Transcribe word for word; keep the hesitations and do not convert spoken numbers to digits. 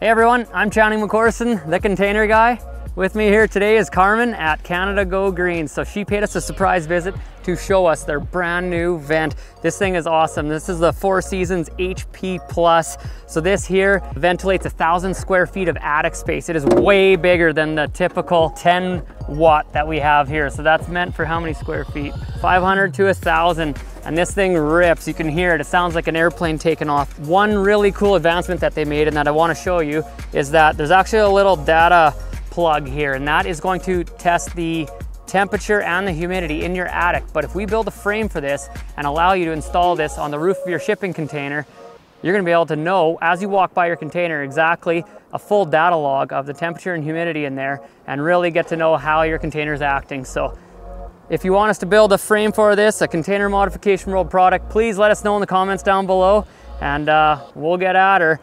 Hey everyone, I'm Channing McCorriston, The Container Guy. With me here today is Carmen at Canada Go Greens. So she paid us a surprise visit to show us their brand new vent. This thing is awesome. This is the Four Seasons H P plus. So this here ventilates a thousand square feet of attic space. It is way bigger than the typical ten watt that we have here. So that's meant for how many square feet? five hundred to a thousand. And this thing rips, you can hear it. It sounds like an airplane taking off. One really cool advancement that they made and that I wanna show you is that there's actually a little data plug here, and that is going to test the temperature and the humidity in your attic. But if we build a frame for this and allow you to install this on the roof of your shipping container, you're gonna be able to know as you walk by your container exactly a full data log of the temperature and humidity in there and really get to know how your container is acting. So if you want us to build a frame for this, a container modification world product, please let us know in the comments down below, and uh, we'll get at her.